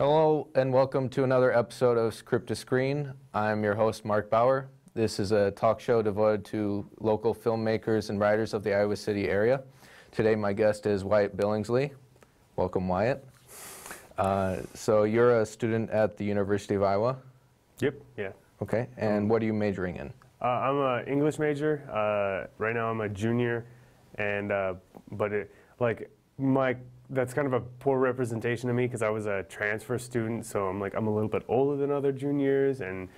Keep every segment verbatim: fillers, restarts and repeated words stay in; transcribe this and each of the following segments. Hello and welcome to another episode of Script to Screen. I'm your host, Mark Bauer. This is a talk show devoted to local filmmakers and writers of the Iowa City area. Today my guest is Wyatt Billingsley. Welcome, Wyatt. Uh, so you're a student at the University of Iowa? Yep, yeah. Okay, and um, what are you majoring in? Uh, I'm an English major. Uh, right now I'm a junior, and uh, but it, like my that's kind of a poor representation of me because I was a transfer student, so I'm like I'm a little bit older than other juniors, and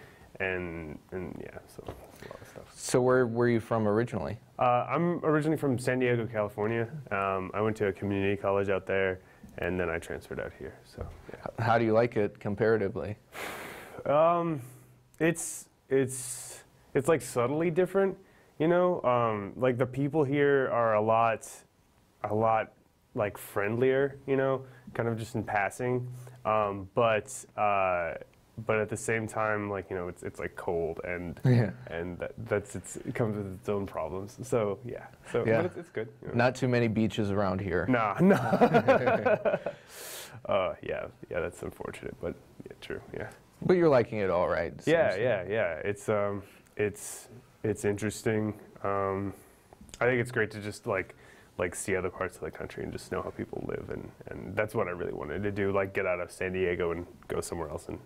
and and yeah, so that's a lot of stuff. So where were you from originally? Uh, I'm originally from San Diego, California. Um, I went to a community college out there, and then I transferred out here. So yeah. How do you like it comparatively? Um, it's it's it's like subtly different, you know. Um, like the people here are a lot, a lot. like friendlier, you know, kind of just in passing, um, but uh, but at the same time, like you know, it's it's like cold and yeah. and that, that's it's, it comes with its own problems. So yeah, so yeah. But it's, it's good. You know. Not too many beaches around here. Nah, no. uh, yeah, yeah, that's unfortunate, but yeah, true. Yeah. But you're liking it all right. It yeah, yeah, yeah. It's um, it's it's interesting. Um, I think it's great to just like. like see other parts of the country and just know how people live, and, and that's what I really wanted to do, like get out of San Diego and go somewhere else, and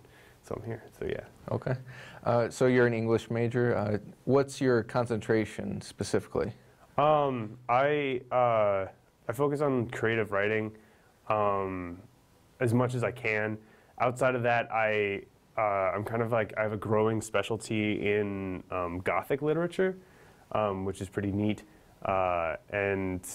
so I'm here, so yeah. Okay, uh, so you're an English major. Uh, what's your concentration specifically? Um, I, uh, I focus on creative writing um, as much as I can. Outside of that, I, uh, I'm kind of like, I have a growing specialty in um, Gothic literature, um, which is pretty neat. Uh, and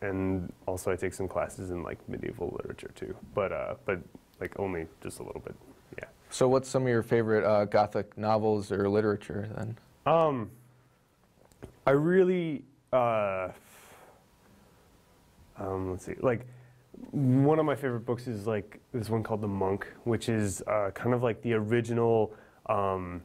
and also I take some classes in like medieval literature too, but uh, but like only just a little bit, yeah. So what's some of your favorite uh, Gothic novels or literature then? Um, I really uh, um, let's see, like one of my favorite books is like this one called The Monk, which is uh, kind of like the original. Um,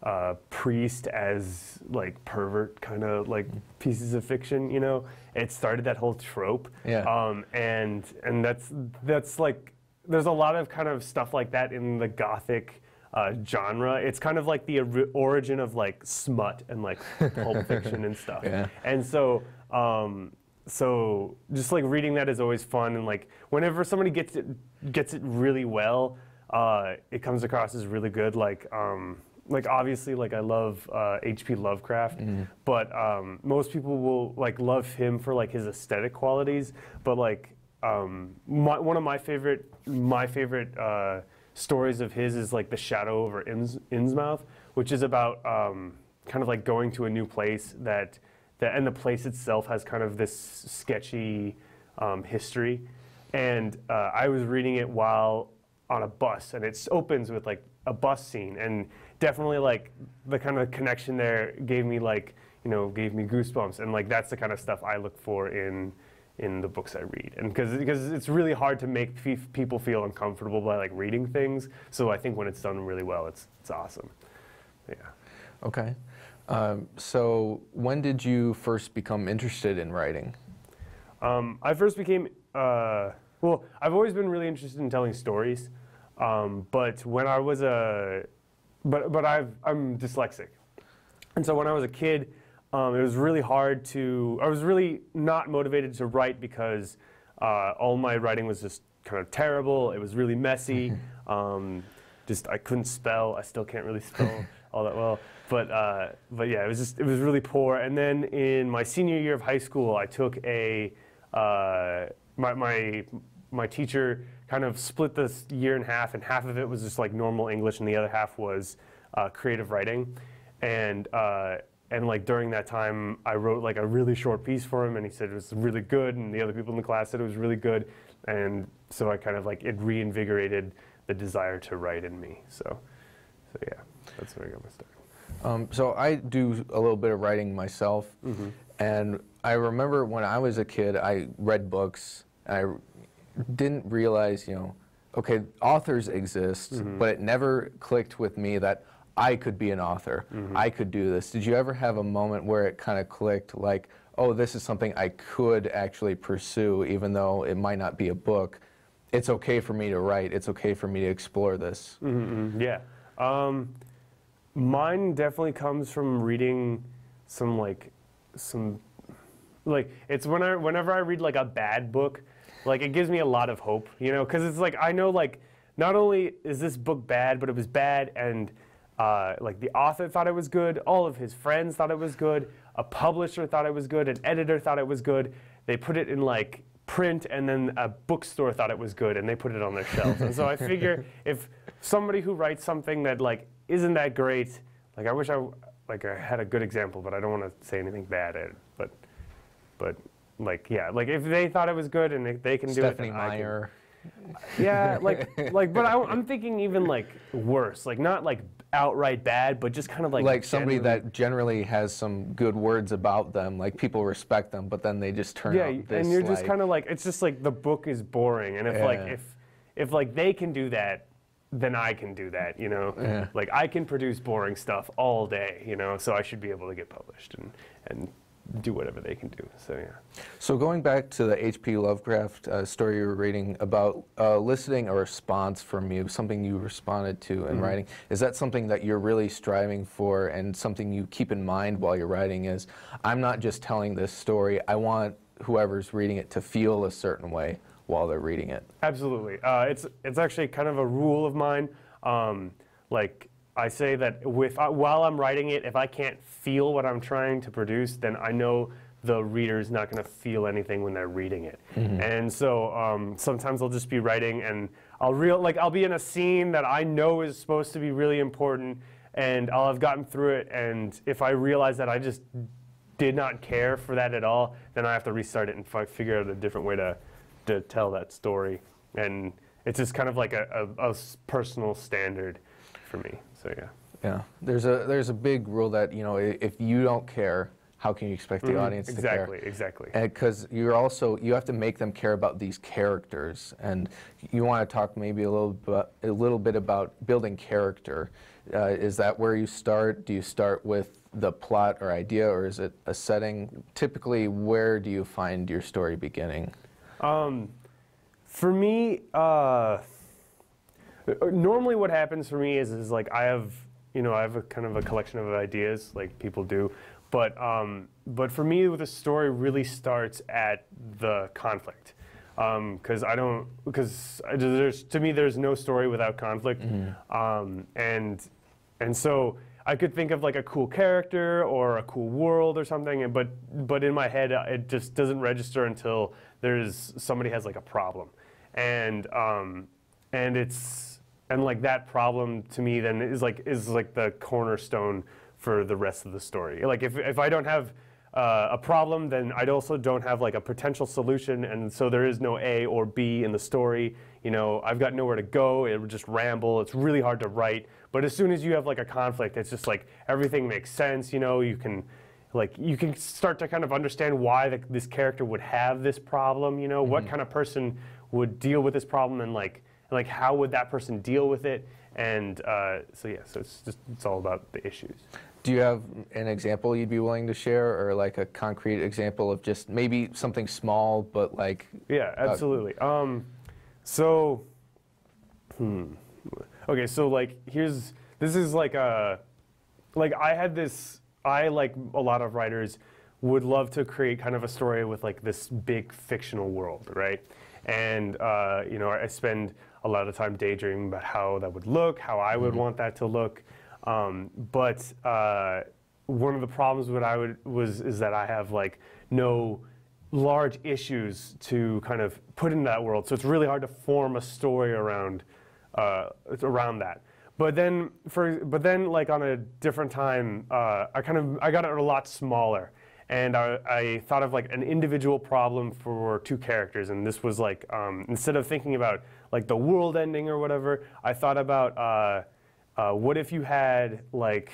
Uh, priest as like pervert kind of like pieces of fiction, you know. It started that whole trope, yeah. Um, and and that's that's like there's a lot of kind of stuff like that in the Gothic uh, genre. It's kind of like the or origin of like smut and like pulp fiction and stuff. Yeah. And so um, so just like reading that is always fun, and like whenever somebody gets it gets it really well, uh, it comes across as really good. Like. Um, Like obviously, like I love uh, H P Lovecraft, mm. but um, most people will like love him for like his aesthetic qualities. But like um, my, one of my favorite my favorite uh, stories of his is like The Shadow over Inns Innsmouth, which is about um, kind of like going to a new place that that and the place itself has kind of this sketchy um, history. And uh, I was reading it while on a bus, and it opens with like a bus scene and. Definitely, like the kind of connection there gave me, like you know, gave me goosebumps, and like that's the kind of stuff I look for in in the books I read, and because because it's really hard to make pe people feel uncomfortable by like reading things. So I think when it's done really well, it's it's awesome. Yeah. Okay. Um, so when did you first become interested in writing? Um, I first became uh, well. I've always been really interested in telling stories, um, but when I was a But, but I've, I'm dyslexic, and so when I was a kid, um, it was really hard to, I was really not motivated to write because uh, all my writing was just kind of terrible, it was really messy, um, just I couldn't spell, I still can't really spell all that well, but, uh, but yeah, it was just, it was really poor. And then in my senior year of high school, I took a, uh, my, my, my teacher kind of split this year in half, and half of it was just like normal English, and the other half was uh, creative writing. And uh, and like during that time, I wrote like a really short piece for him, and he said it was really good, and the other people in the class said it was really good. And so I kind of like, it reinvigorated the desire to write in me. So, so yeah, that's where I got my start. Um, so I do a little bit of writing myself, mm-hmm. and I remember when I was a kid, I read books, I didn't realize, you know, okay, authors exist, mm-hmm. but it never clicked with me that I could be an author, mm-hmm. I could do this. Did you ever have a moment where it kind of clicked, like, oh, this is something I could actually pursue, even though it might not be a book, it's okay for me to write, it's okay for me to explore this. Mm-hmm, yeah. Um, mine definitely comes from reading some, like, some, like, it's when I, whenever I read, like, a bad book, like, it gives me a lot of hope, you know, because it's like, I know, like, not only is this book bad, but it was bad, and, uh, like, the author thought it was good, all of his friends thought it was good, a publisher thought it was good, an editor thought it was good, they put it in, like, print, and then a bookstore thought it was good, and they put it on their shelves. And so I figure if somebody who writes something that, like, isn't that great, like, I wish I, like, I had a good example, but I don't want to say anything bad at it, but, but, like, yeah, like, if they thought it was good and if they can do it, Stephanie Meyer. Yeah, like, like, but I, I'm thinking even, like, worse, like, not, like, outright bad, but just kind of like like somebody that generally has some good words about them, like people respect them, but then they just turn yeah, out this, and you're just like, kind of like, it's just like the book is boring, and if yeah. like if if like they can do that, then I can do that, you know. Yeah. Like I can produce boring stuff all day, you know, so I should be able to get published and and do whatever they can do. So yeah. So going back to the H P Lovecraft uh, story you were reading about uh, eliciting a response from you, something you responded to in mm-hmm. writing, is that something that you're really striving for and something you keep in mind while you're writing is, I'm not just telling this story, I want whoever's reading it to feel a certain way while they're reading it? Absolutely. Uh, it's, it's actually kind of a rule of mine. Um, like, I say that with, uh, while I'm writing it, if I can't feel what I'm trying to produce, then I know the reader's not going to feel anything when they're reading it. Mm-hmm. And so um, sometimes I'll just be writing, and I'll real like I'll be in a scene that I know is supposed to be really important, and I'll have gotten through it. And if I realize that I just did not care for that at all, then I have to restart it and f figure out a different way to to tell that story. And it's just kind of like a, a, a personal standard for me. So yeah. Yeah. There's a there's a big rule that, you know, if you don't care, how can you expect the mm-hmm. audience exactly, to care? Exactly. Exactly. Because you're also you have to make them care about these characters, and you want to talk maybe a little bit, a little bit about building character. Uh, is that where you start? Do you start with the plot or idea, or is it a setting? Typically, where do you find your story beginning? Um, for me. Uh, Normally what happens for me is, is like I have, you know, I have a kind of a collection of ideas, like people do, but, um, but for me the story really starts at the conflict, because um, I don't, because there's, to me there's no story without conflict, mm-hmm. um, and, and so I could think of like a cool character or a cool world or something, but, but in my head it just doesn't register until there's, somebody has like a problem, and, um, and it's, and like that problem to me then is like is like the cornerstone for the rest of the story. Like if if I don't have uh, a problem, then I also don't have like a potential solution, and so there is no A or B in the story. You know, I've got nowhere to go. It would just ramble. It's really hard to write. But as soon as you have like a conflict, it's just like everything makes sense. You know, you can like you can start to kind of understand why the, this character would have this problem. You know, mm-hmm. what kind of person would deal with this problem, and like. Like, how would that person deal with it? And uh, so, yeah, so it's just, it's all about the issues. Do you have an example you'd be willing to share, or like a concrete example of just maybe something small, but like? Yeah, absolutely. Uh, um, so, hmm. Okay, so like, here's, this is like a, like I had this, I like a lot of writers would love to create kind of a story with like this big fictional world, right? And, uh, you know, I spend a lot of time daydreaming about how that would look, how I would mm-hmm. want that to look. Um, but uh, one of the problems that I would, was, is that I have, like, no large issues to kind of put in that world. So it's really hard to form a story around, uh, around that. But then, for, but then, like, on a different time, uh, I kind of, I got it a lot smaller. And I, I thought of like an individual problem for two characters, and this was like um, instead of thinking about like the world ending or whatever, I thought about uh, uh, what if you had like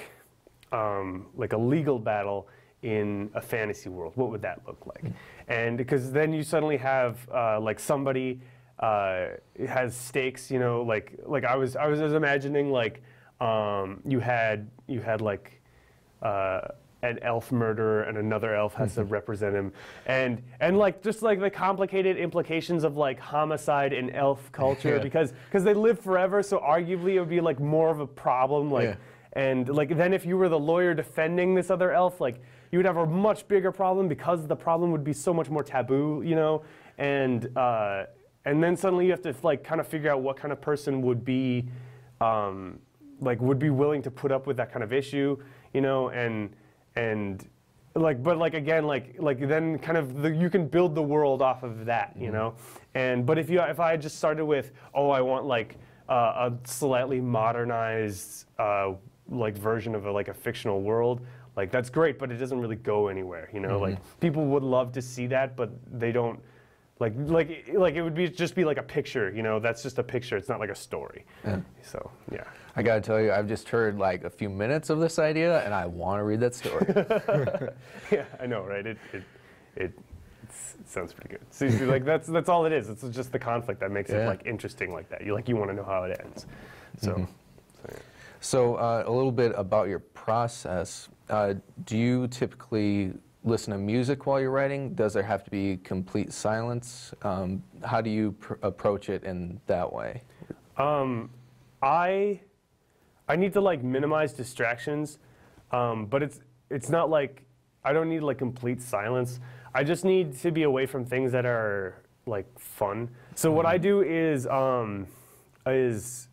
um, like a legal battle in a fantasy world? What would that look like? And because then you suddenly have uh, like somebody uh, has stakes, you know, like like I was I was imagining like um, you had you had like. Uh, an elf murderer and another elf has to represent him, and and like just like the complicated implications of like homicide in elf culture, yeah. because because they live forever, so arguably it would be like more of a problem, like yeah. and like then if you were the lawyer defending this other elf, like you would have a much bigger problem because the problem would be so much more taboo, you know, and uh, and then suddenly you have to like kind of figure out what kind of person would be. Um, like would be willing to put up with that kind of issue, you know, and and like but like again like like then kind of the, you can build the world off of that, you mm-hmm. know, and but if you if I had just started with oh I want like uh, a slightly modernized uh, like version of a, like a fictional world, like that's great, but it doesn't really go anywhere, you know, mm-hmm. like people would love to see that, but they don't. Like, like, like it would be just be like a picture, you know. That's just a picture. It's not like a story. Yeah. So, yeah. I gotta tell you, I've just heard like a few minutes of this idea, and I want to read that story. Yeah, I know, right? It, it, it, it's, it sounds pretty good. So, see, like that's that's all it is. It's just the conflict that makes yeah. it like interesting, like that. You like you want to know how it ends. So, mm-hmm. so, yeah. so uh, a little bit about your process. Uh, do you typically listen to music while you're writing? Does there have to be complete silence? Um, how do you pr approach it in that way? Um, I I need to like minimize distractions, um, but it's it's not like I don't need like complete silence. I just need to be away from things that are like fun. So what I do is um, is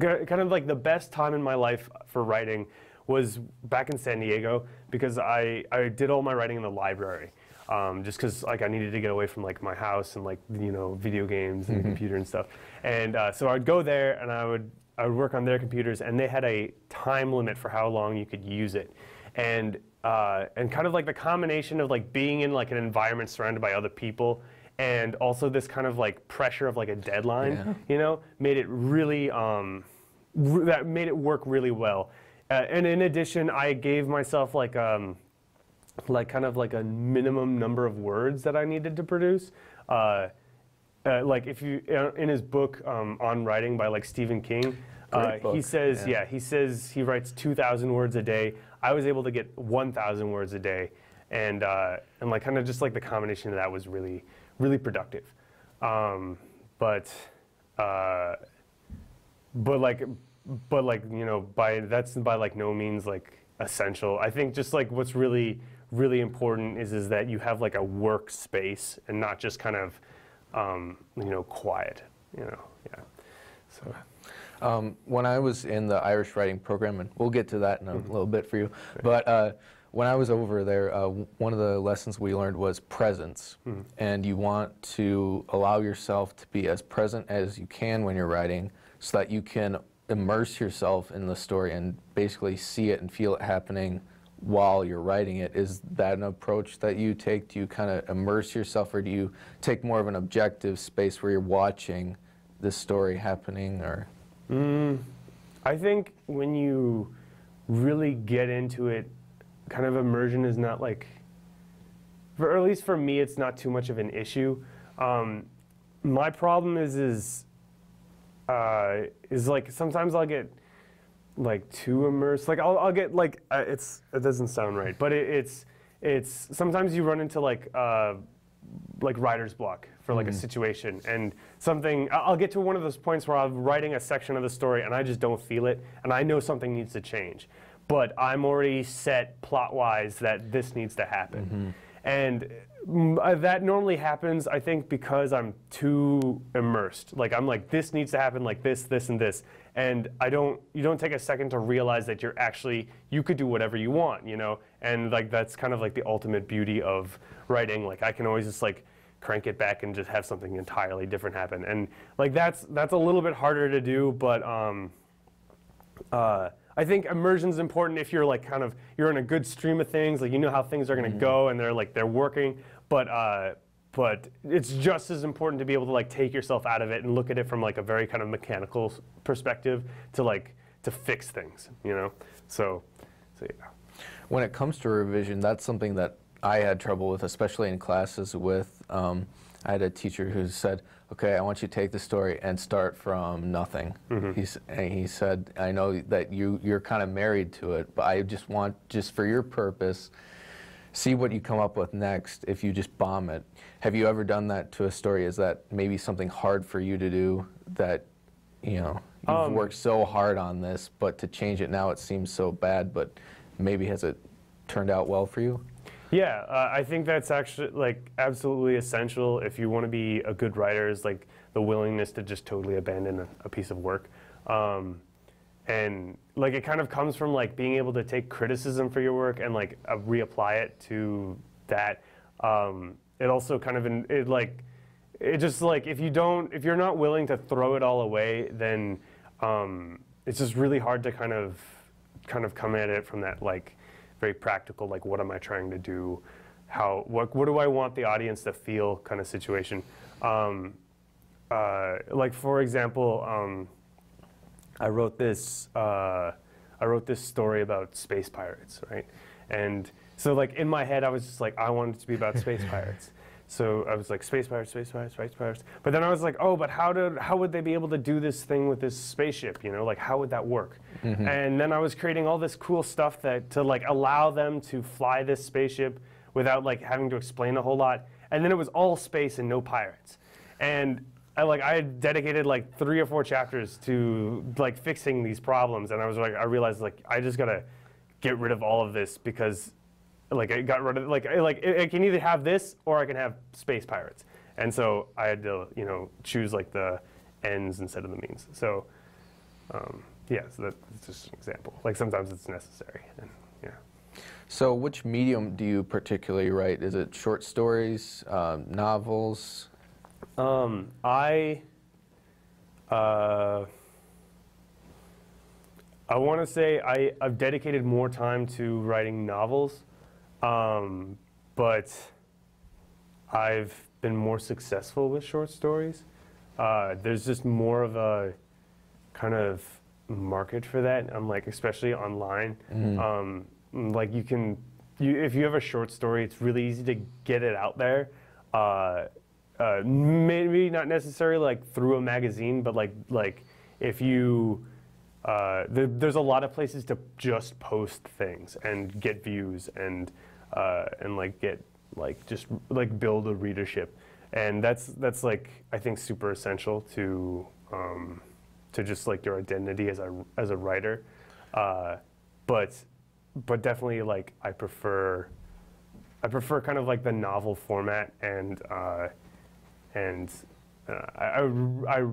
kind of like the best time in my life for writing was back in San Diego, because I, I did all my writing in the library, um, just because like I needed to get away from like my house and like you know video games and mm-hmm. the computer and stuff. And uh, so I'd go there and I would I would work on their computers, and they had a time limit for how long you could use it, and uh, and kind of like the combination of like being in like an environment surrounded by other people, and also this kind of like pressure of like a deadline, yeah. you know, made it really um, r that made it work really well. Uh, and in addition, I gave myself like um, like kind of like a minimum number of words that I needed to produce. Uh, uh, like if you in his book um, on writing by like Stephen King, uh, he says yeah. yeah he says he writes two thousand words a day. I was able to get one thousand words a day, and uh, and like kind of just like the combination of that was really really productive. Um, but uh, but like. But like you know, by that's by like no means like essential. I think just like what's really really important is is that you have like a workspace and not just kind of um, you know quiet. You know, yeah. So um, when I was in the Irish writing program, and we'll get to that in a mm-hmm. little bit for you, but. Uh, When I was over there, uh, one of the lessons we learned was presence. Mm-hmm. And you want to allow yourself to be as present as you can when you're writing so that you can immerse yourself in the story and basically see it and feel it happening while you're writing it. Is that an approach that you take? Do you kind of immerse yourself, or do you take more of an objective space where you're watching this story happening? Or mm, I think when you really get into it, kind of immersion is not like, for, or at least for me, it's not too much of an issue. Um, my problem is is uh, is like sometimes I'll get like too immersed. Like I'll I'll get like uh, it's it doesn't sound right, but it, it's it's sometimes you run into like uh, like writer's block for like mm-hmm. a situation and something. I'll get to one of those points where I'm writing a section of the story and I just don't feel it, and I know something needs to change. But I'm already set plot-wise that this needs to happen. Mm-hmm. And uh, that normally happens, I think, because I'm too immersed. Like, I'm like, this needs to happen, like this, this, and this. And I don't, you don't take a second to realize that you're actually, you could do whatever you want, you know? And like, that's kind of like the ultimate beauty of writing. Like, I can always just like crank it back and just have something entirely different happen. And like, that's, that's a little bit harder to do, but, um, uh, I think immersion's important if you're like kind of you're in a good stream of things, like you know how things are going to go and they're like they're working, but uh, but it's just as important to be able to like take yourself out of it and look at it from like a very kind of mechanical perspective to like to fix things, you know. So, so yeah. When it comes to revision, that's something that I had trouble with, especially in classes with, um, I had a teacher who said, okay, I want you to take the story and start from nothing. Mm-hmm. He's, and he said, I know that you, you're kind of married to it, but I just want, just for your purpose, see what you come up with next if you just bomb it. Have you ever done that to a story? Is that maybe something hard for you to do that, you know, you've um, worked so hard on this, but to change it now it seems so bad, but maybe has it turned out well for you? Yeah, uh, I think that's actually like absolutely essential if you want to be a good writer, is like the willingness to just totally abandon a, a piece of work. Um, and like it kind of comes from like being able to take criticism for your work and like uh, reapply it to that. Um, it also kind of in, it like it just like if you don't if you're not willing to throw it all away, then um, it's just really hard to kind of kind of come at it from that like very practical, like what am I trying to do, how, what, what do I want the audience to feel kind of situation. Um, uh, like for example, um, I wrote this, uh, I wrote this story about space pirates, right? And so like in my head I was just like, I wanted it to be about space pirates. So I was like, space pirates, space pirates, space pirates. But then I was like, oh, but how did, how would they be able to do this thing with this spaceship? You know, like how would that work? Mm-hmm. And then I was creating all this cool stuff that to like allow them to fly this spaceship without like having to explain a whole lot. And then it was all space and no pirates. And I like I had dedicated like three or four chapters to like fixing these problems. And I was like, I realized like I just gotta get rid of all of this because. Like I got rid of like I, like it, I can either have this or I can have space pirates, and so I had to you know choose like the ends instead of the means. So um, yeah, so that's just an example. Like sometimes it's necessary. And, yeah. So which medium do you particularly write? Is it short stories, um, novels? Um, I uh, I want to say I I've dedicated more time to writing novels. Um, but I've been more successful with short stories. Uh, there's just more of a kind of market for that. I'm like, especially online. Mm. Um, like you can, you, if you have a short story, it's really easy to get it out there. Uh, uh, maybe not necessarily like through a magazine, but like like if you. Uh, there, there's a lot of places to just post things and get views and uh, and like get like just like build a readership, and that's that's like I think super essential to um, to just like your identity as a as a writer, uh, but but definitely like I prefer I prefer kind of like the novel format, and uh, and uh, I I. I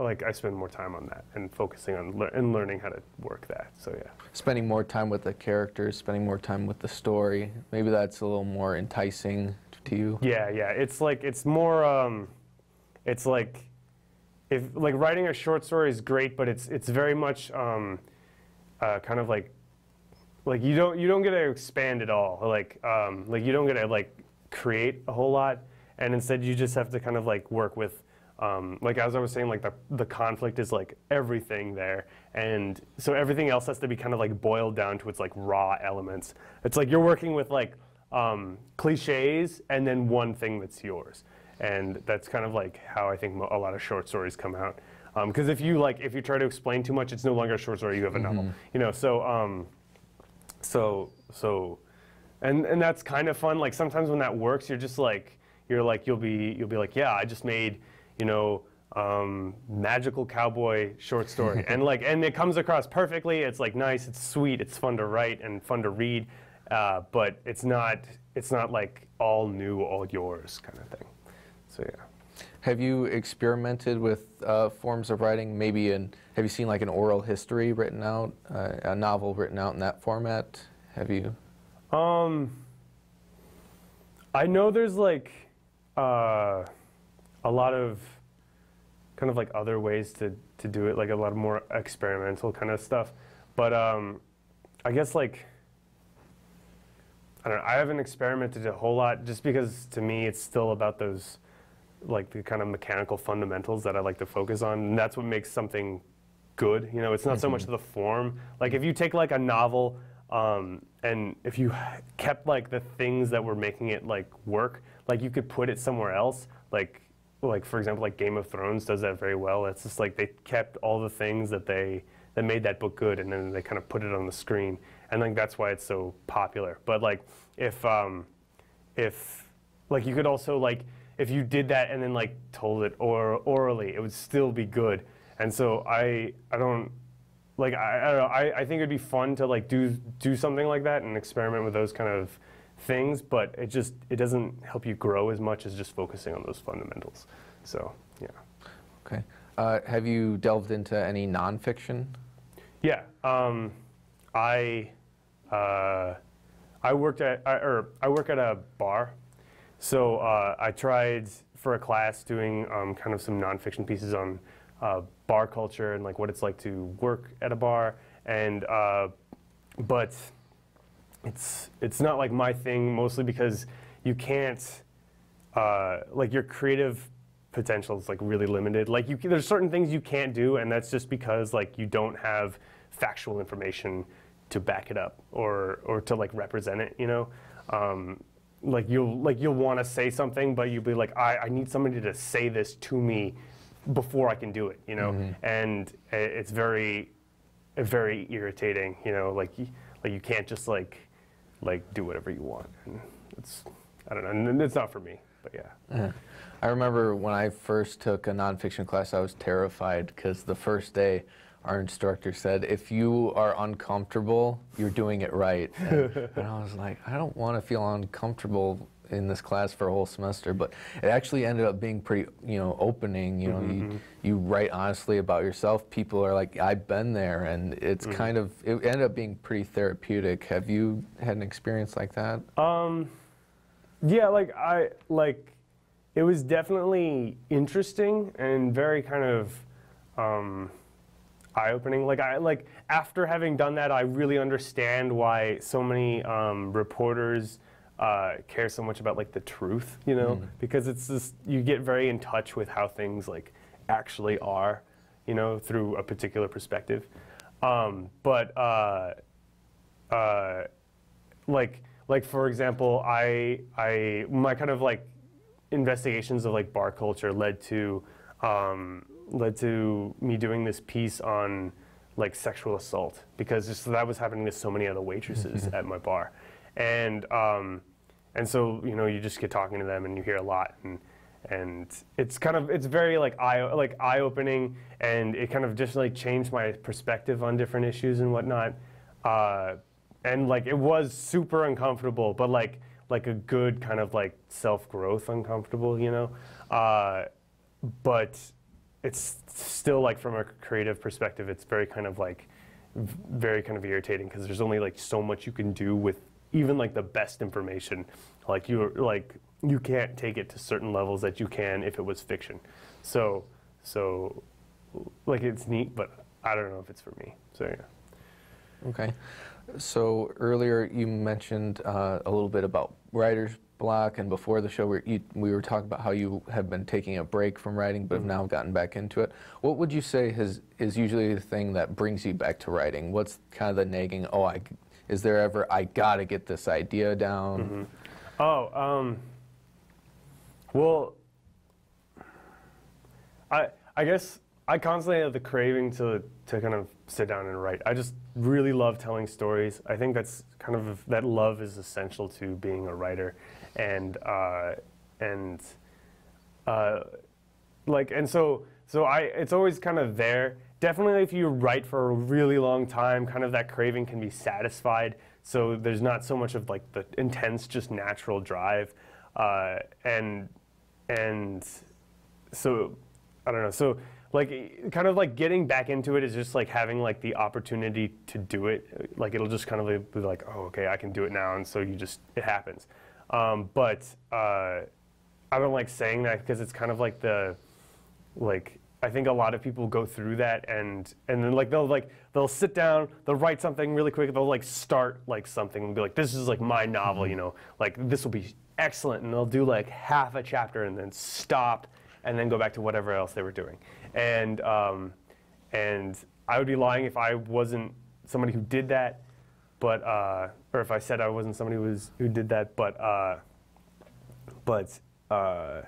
Like I spend more time on that and focusing on lear and learning how to work that. So yeah, spending more time with the characters, spending more time with the story. Maybe that's a little more enticing to you. Yeah, yeah. It's like it's more. Um, it's like, if like writing a short story is great, but it's it's very much um, uh, kind of like, like you don't you don't get to expand at all. Like um, like you don't get to like create a whole lot, and instead you just have to kind of like work with. Um, like as I was saying, like the, the conflict is like everything there, and so everything else has to be kind of like boiled down to its like raw elements. It's like you're working with like um, cliches and then one thing that's yours, and that's kind of like how I think mo a lot of short stories come out. Because um, if you like if you try to explain too much, it's no longer a short story. You have a mm-hmm. novel, you know. So um, so so, and and that's kind of fun. Like sometimes when that works, you're just like you're like you'll be you'll be like yeah, I just made. You know, um, magical cowboy short story, and like, and it comes across perfectly. It's like nice, it's sweet, it's fun to write and fun to read, uh, but it's not, it's not like all new, all yours kind of thing. So yeah. Have you experimented with uh, forms of writing? Maybe in, have you seen like an oral history written out, uh, a novel written out in that format? Have you? Um, I know there's like. Uh, A lot of kind of like other ways to, to do it, like a lot of more experimental kind of stuff. But um, I guess like, I don't know, I haven't experimented a whole lot just because to me it's still about those, like the kind of mechanical fundamentals that I like to focus on. And that's what makes something good. You know, it's not so much the form. Like if you take like a novel, Um, and if you kept like the things that were making it like work, like you could put it somewhere else. Like, like for example, like Game of Thrones does that very well. It's just like they kept all the things that they that made that book good, and then they kind of put it on the screen. And like that's why it's so popular. But like if um, if like you could also like if you did that and then like told it or orally, it would still be good. And so I I don't. Like I, I don't know, I, I think it'd be fun to like do do something like that and experiment with those kind of things, but it just it doesn't help you grow as much as just focusing on those fundamentals. So yeah. Okay. Uh, have you delved into any nonfiction? Yeah. Um, I uh, I worked at I, or I work at a bar, so uh, I tried for a class doing um, kind of some nonfiction pieces on. Uh, bar culture and like what it's like to work at a bar, and uh, but it's it's not like my thing, mostly because you can't uh, like your creative potential is like really limited. Like you there's certain things you can't do, and that's just because like you don't have factual information to back it up or or to like represent it, you know. Um, like you'll like you'll want to say something, but you'll be like I, I need somebody to say this to me before I can do it, you know, mm-hmm. and it's very, very irritating, you know, like, like you can't just like, like do whatever you want. And it's, I don't know, it's not for me, but yeah. yeah. I remember when I first took a nonfiction class, I was terrified because the first day our instructor said, if you are uncomfortable, you're doing it right. And, and I was like, I don't want to feel uncomfortable in this class for a whole semester, but it actually ended up being pretty, you know, opening. You know, mm-hmm. you, you write honestly about yourself. People are like, I've been there, and it's mm-hmm. kind of it ended up being pretty therapeutic. Have you had an experience like that? Um, yeah, like I like, it was definitely interesting and very kind of um, eye-opening. Like I like after having done that, I really understand why so many um, reporters. Uh, care so much about like the truth, you know, mm. because it's just you get very in touch with how things like actually are, you know, through a particular perspective. Um, but uh, uh, like like for example, I I my kind of like investigations of like bar culture led to um, led to me doing this piece on like sexual assault, because just, that was happening to so many other waitresses at my bar. And um, and so you know you just get talking to them and you hear a lot, and and it's kind of it's very like eye like eye opening, and it kind of just like changed my perspective on different issues and whatnot, uh, and like it was super uncomfortable, but like like a good kind of like self growth uncomfortable, you know, uh, but it's still like from a creative perspective it's very kind of like very kind of irritating, because there's only like so much you can do with. Even like the best information, like you like you can't take it to certain levels that you can if it was fiction. So, so like it's neat, but I don't know if it's for me. So yeah. Okay. So earlier you mentioned uh, a little bit about writer's block, and before the show we you, we were talking about how you have been taking a break from writing, but mm-hmm. have now gotten back into it. What would you say has is usually the thing that brings you back to writing? What's kind of the nagging? Oh, I. Is there ever, I gotta get this idea down? Mm-hmm. Oh, um, well, I I guess I constantly have the craving to, to kind of sit down and write. I just really love telling stories. I think that's kind of, that love is essential to being a writer. And, uh, and, uh, like, and so, so I, it's always kind of there. Definitely if you write for a really long time, kind of that craving can be satisfied, so there's not so much of like the intense, just natural drive. Uh, and and so, I don't know, so like kind of like getting back into it is just like having like the opportunity to do it. Like it'll just kind of be like, oh, okay, I can do it now, and so you just, it happens. Um, but uh, I don't like saying that, because it's kind of like the, like, I think a lot of people go through that, and and then like they'll like they'll sit down, they'll write something really quick, they'll like start like something and be like, this is like my novel, you know, like this will be excellent, and they'll do like half a chapter and then stop, and then go back to whatever else they were doing. And um, and I would be lying if I wasn't somebody who did that. but uh, or if I said I wasn't somebody who was who did that, but uh, but uh,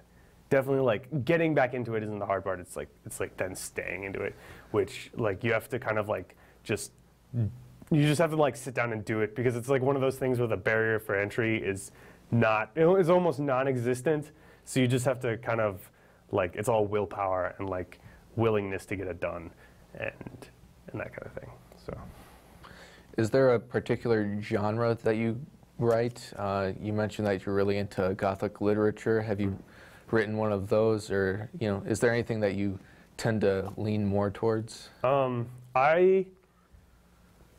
definitely like getting back into it isn't the hard part. It's like it's like then staying into it, which like you have to kind of like just you just have to like sit down and do it, because it's like one of those things where the barrier for entry is not is almost non-existent. So you just have to kind of like it's all willpower and like willingness to get it done, and and that kind of thing. So. Is there a particular genre that you write? Uh, you mentioned that you're really into Gothic literature. Have you written one of those, or you know, is there anything that you tend to lean more towards? Um, I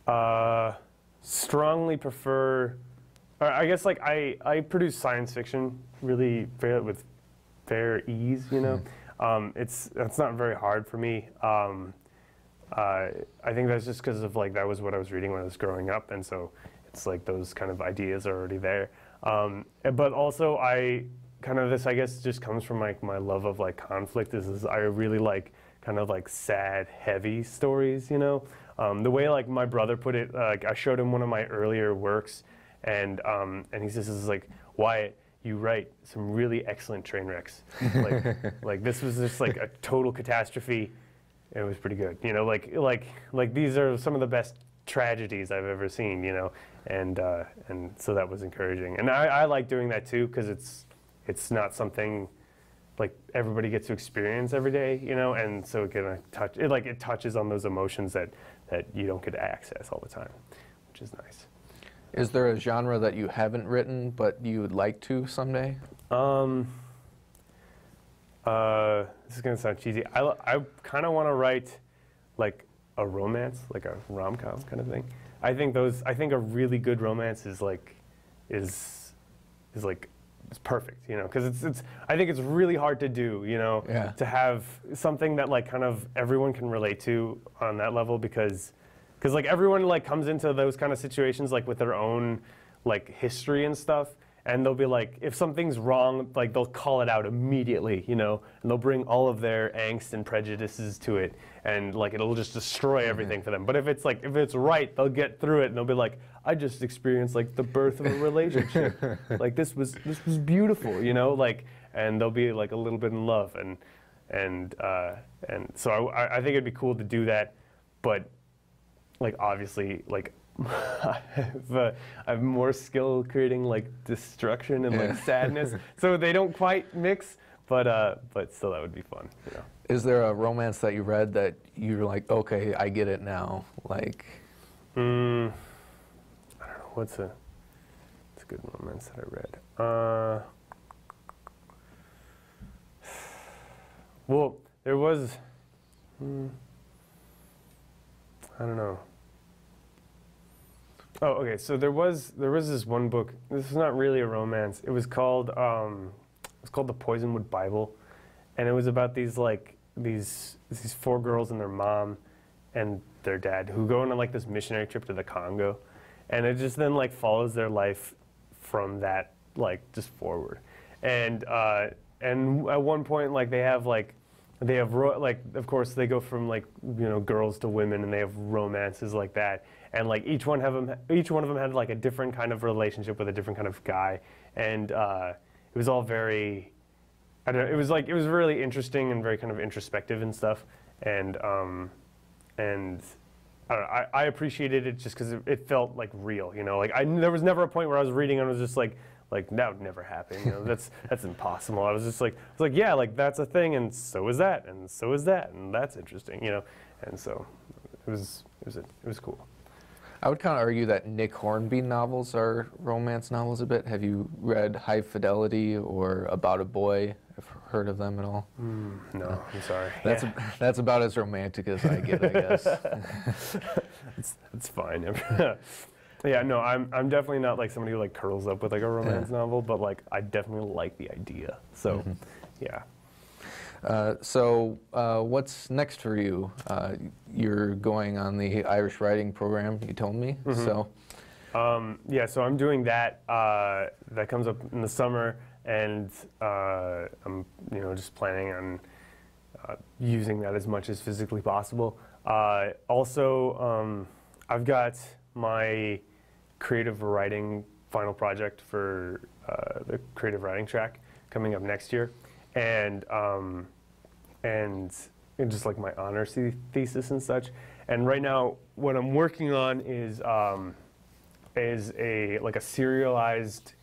uh, strongly prefer. Or I guess like I I produce science fiction really fair, with fair ease. You know, um, it's that's not very hard for me. Um, Uh, I think that's just because of like that was what I was reading when I was growing up, and so it's like those kind of ideas are already there. Um, but also, I kind of this I guess just comes from like my love of like conflict. Is, is I really like kind of like sad, heavy stories. You know, um, the way like my brother put it, uh, like I showed him one of my earlier works, and um, and he says, "This is like Wyatt, you write some really excellent train wrecks. Like, like this was just like a total catastrophe." It was pretty good, you know. Like, like, like these are some of the best tragedies I've ever seen, you know. And uh, and so that was encouraging. And I, I like doing that too, because it's it's not something like everybody gets to experience every day, you know. And so it can touch it, like it touches on those emotions that that you don't get to access all the time, which is nice. Is there a genre that you haven't written but you would like to someday? Um. Uh, this is gonna sound cheesy. I, I kind of want to write like a romance, like a rom-com kind of thing. I think those. I think a really good romance is like, is, is like, it's perfect. You know, because it's it's. I think it's really hard to do. You know, yeah. To have something that like kind of everyone can relate to on that level, because, because like everyone like comes into those kind of situations like with their own like history and stuff. And they'll be like, if something's wrong, like they'll call it out immediately, you know, and they'll bring all of their angst and prejudices to it, and like it'll just destroy everything mm-hmm. for them. But if it's like, if it's right, they'll get through it, and they'll be like, I just experienced like the birth of a relationship, like this was this was beautiful, you know, like, and they'll be like a little bit in love, and and uh, and so I, I think it'd be cool to do that, but like obviously like. I, have, uh, I have more skill creating like destruction and yeah. like sadness, so they don't quite mix. But uh, but still, that would be fun. You know. Is there a romance that you read that you're like, okay, I get it now? Like, mm, I don't know. What's a, what's a good romance that I read? Uh, well, there was. Mm, I don't know. Oh, okay. So there was there was this one book. This is not really a romance. It was called um, it was called The Poisonwood Bible, and it was about these like these these four girls and their mom, and their dad who go on like this missionary trip to the Congo, and it just then like follows their life from that like just forward, and uh, and at one point like they have like they have ro like of course they go from like you know girls to women, and they have romances like that. And like each one have them, each one of them had like a different kind of relationship with a different kind of guy, and uh, it was all very, I don't know, it was like it was really interesting and very kind of introspective and stuff, and um, and I don't know, I, I appreciated it just because it, it felt like real, you know, like I there was never a point where I was reading and I was just like like that would never happen, you know, that's that's impossible. I was just like I was like yeah, like that's a thing, and so is that, and so is that, and that's interesting, you know, and so it was it was a, it was cool. I would kind of argue that Nick Hornby novels are romance novels a bit. Have you read High Fidelity or About a Boy? Have you heard of them at all? Mm, no, uh, I'm sorry. That's, yeah. a, that's about as romantic as I get, I guess. It's, it's fine. Yeah, no, I'm, I'm definitely not like somebody who like curls up with like a romance yeah. novel, but like I definitely like the idea. So, mm-hmm. yeah. Uh, so, uh, what's next for you? Uh, you're going on the Irish writing program, you told me. Mm-hmm. So, um, yeah, so I'm doing that. Uh, that comes up in the summer, and uh, I'm, you know, just planning on uh, using that as much as physically possible. Uh, also, um, I've got my creative writing final project for uh, the creative writing track coming up next year, and um, and just like my honors thesis and such. And right now, what I'm working on is um, is a like a serialized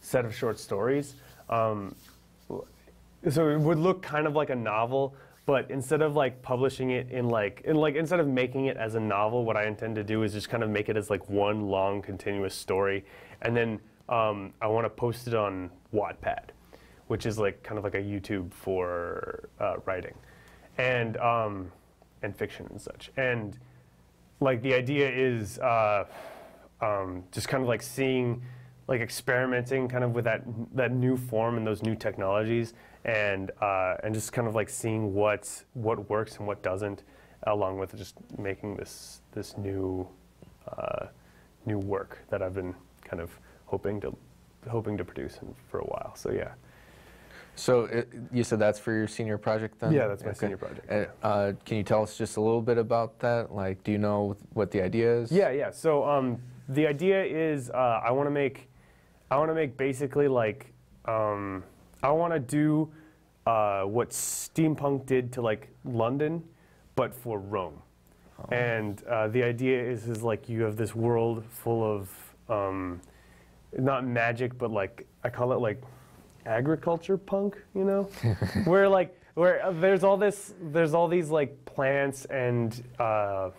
set of short stories. Um, so it would look kind of like a novel, but instead of like publishing it in like in like instead of making it as a novel, what I intend to do is just kind of make it as like one long continuous story, and then um, I want to post it on Wattpad, which is like kind of like a YouTube for uh, writing, and um, and fiction and such. And like the idea is uh, um, just kind of like seeing, like experimenting kind of with that that new form and those new technologies, and uh, and just kind of like seeing what what works and what doesn't, along with just making this this new uh, new work that I've been kind of hoping to hoping to produce for a while. So yeah. So it, you said that's for your senior project then? Yeah, that's my okay. senior project. Uh, yeah. uh, can you tell us just a little bit about that? Like, do you know what the idea is? Yeah, yeah. So um, the idea is uh, I want to make. I want to make basically like, um, I want to do uh, what steampunk did to like London, but for Rome. Oh. And uh, the idea is, is like you have this world full of, um, not magic, but like, I call it like agriculture punk, you know? Where like, where uh, there's all this, there's all these like plants and uh,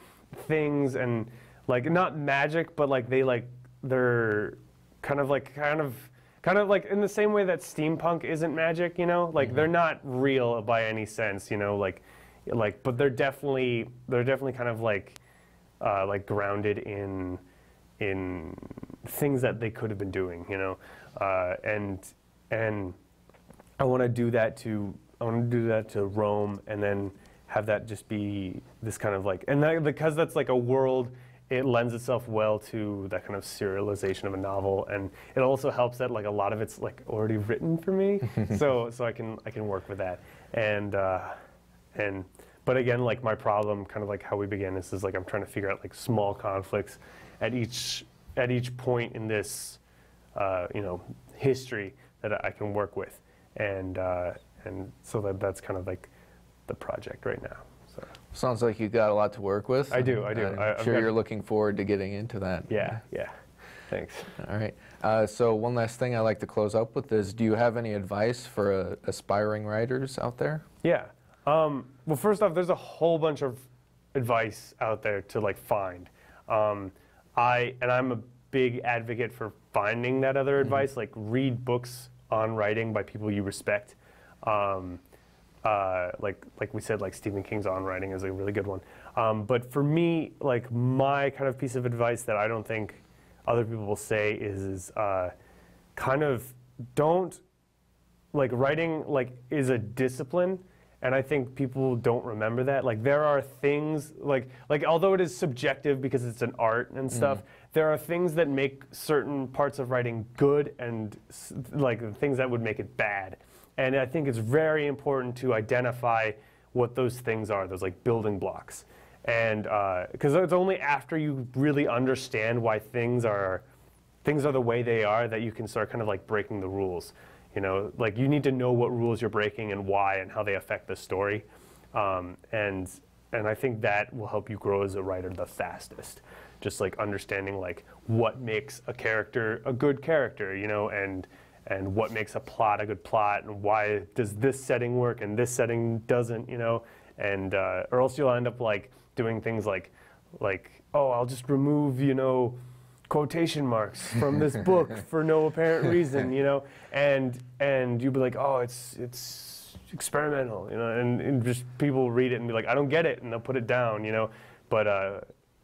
things and like, not magic, but like they like, they're, Kind of like, kind of, kind of like in the same way that steampunk isn't magic, you know. Like mm-hmm. they're not real by any sense, you know. Like, like, but they're definitely, they're definitely kind of like, uh, like grounded in, in things that they could have been doing, you know. Uh, and and I want to do that to, I want to do that to Rome, and then have that just be this kind of like, and that, because that's like a world. It lends itself well to that kind of serialization of a novel, and it also helps that like a lot of it's like already written for me, so so I can I can work with that, and uh, and but again like my problem, kind of like how we began this, is like I'm trying to figure out like small conflicts at each at each point in this uh, you know history that I can work with, and uh, and so that that's kind of like the project right now. So. Sounds like you got a lot to work with. I do, I do. I'm I, sure you're looking forward to getting into that. Yeah, yeah. Thanks. All right. Uh, so one last thing I like to close up with is, do you have any advice for uh, aspiring writers out there? Yeah. Um, well, first off, there's a whole bunch of advice out there to like find. Um, I and I'm a big advocate for finding that other mm-hmm. advice. Like read books on writing by people you respect. Um, Uh, like like we said, like Stephen King's On Writing is a really good one. Um, but for me, like my kind of piece of advice that I don't think other people will say is, is uh, kind of don't, like writing like is a discipline, and I think people don't remember that. Like there are things, like, like although it is subjective because it's an art and stuff, mm. there are things that make certain parts of writing good and like things that would make it bad. And I think it's very important to identify what those things are, those like building blocks. And because uh, it's only after you really understand why things are, things are the way they are that you can start kind of like breaking the rules. You know, like you need to know what rules you're breaking and why and how they affect the story. Um, and, and I think that will help you grow as a writer the fastest. Just like understanding like what makes a character a good character, you know, and and what makes a plot a good plot, and why does this setting work and this setting doesn't, you know, and uh, or else you'll end up like doing things like, like oh, I'll just remove, you know, quotation marks from this book for no apparent reason, you know, and and you'll be like, oh, it's it's experimental, you know, and, and just people read it and be like, I don't get it, and they'll put it down, you know, but uh,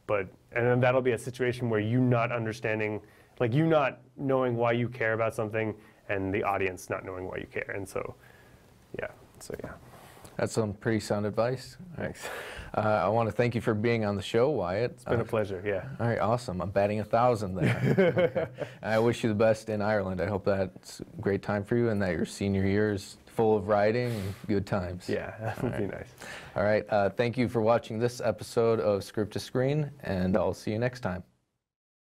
but and then that'll be a situation where you not understanding. Like you not knowing why you care about something, and the audience not knowing why you care, and so, yeah, so yeah. That's some pretty sound advice. Thanks. Uh, I want to thank you for being on the show, Wyatt. It's been uh, a pleasure. Yeah. All right, awesome. I'm batting a thousand there. Okay. I wish you the best in Ireland. I hope that's a great time for you, and that your senior year is full of writing and good times. Yeah, that would be nice. All right. Uh, thank you for watching this episode of Script to Screen, and I'll see you next time.